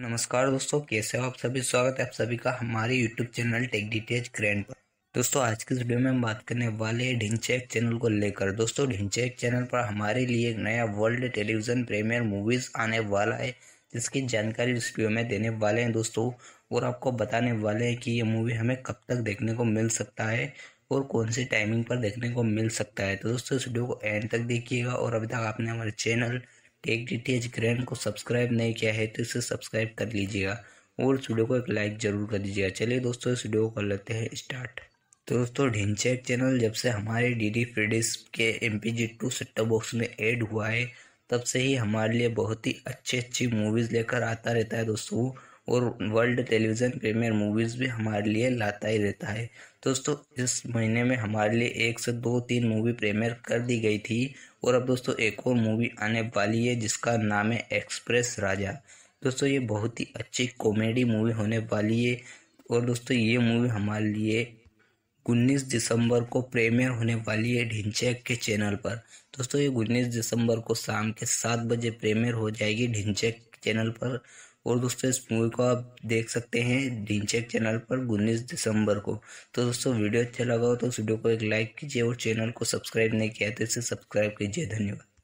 नमस्कार दोस्तों, कैसे हो आप सभी। स्वागत है आप सभी का हमारे YouTube channel tech D T H grand पर। दोस्तों आज की इस वीडियो में हम बात करने वाले हैं ढिंचैक चैनल को लेकर। दोस्तों ढिंचैक चैनल पर हमारे लिए एक नया वर्ल्ड टेलीविज़न प्रीमियर मूवीज़ आने वाला है, जिसकी जानकारी इस वीडियो में देने वाले हैं दोस्तों, और आपको बताने वाले हैं कि ये मूवी हमें कब तक देखने को मिल सकता है और कौन सी टाइमिंग पर देखने को मिल सकता है। तो दोस्तों इस वीडियो को एंड तक देखिएगा, और अभी तक आपने हमारे channel tech D T H grand को सब्सक्राइब नहीं किया है तो इसे सब्सक्राइब कर लीजिएगा और इस वीडियो को एक लाइक ज़रूर कर दीजिएगा। चलिए दोस्तों इस वीडियो को कर लेते हैं स्टार्ट। तो दोस्तों ढिंचैक चैनल जब से हमारे डीडी फ्रीडिश के MPG 2 सेट बॉक्स में ऐड हुआ है, तब से ही हमारे लिए बहुत ही अच्छी मूवीज़ लेकर आता रहता है दोस्तों, और वर्ल्ड टेलीविज़न प्रीमियर मूवीज़ भी हमारे लिए लाता ही रहता है। दोस्तों इस महीने में हमारे लिए 1 से 2-3 मूवी प्रीमियर कर दी गई थी, और अब दोस्तों एक और मूवी आने वाली है जिसका नाम है एक्सप्रेस राजा। दोस्तों ये बहुत ही अच्छी कॉमेडी मूवी होने वाली है, और दोस्तों ये मूवी हमारे लिए 19 दिसंबर को प्रीमियर होने वाली है ढिंचैक के चैनल पर। दोस्तों ये 19 दिसंबर को शाम के 7 बजे प्रीमियर हो जाएगी ढिंचैक चैनल पर, और दोस्तों इस मूवी को आप देख सकते हैं ढिंचैक चैनल पर 19 दिसंबर को। तो दोस्तों वीडियो अच्छा लगा हो तो इस वीडियो को एक लाइक कीजिए, और चैनल को सब्सक्राइब नहीं किया है तो इसे सब्सक्राइब कीजिए। धन्यवाद।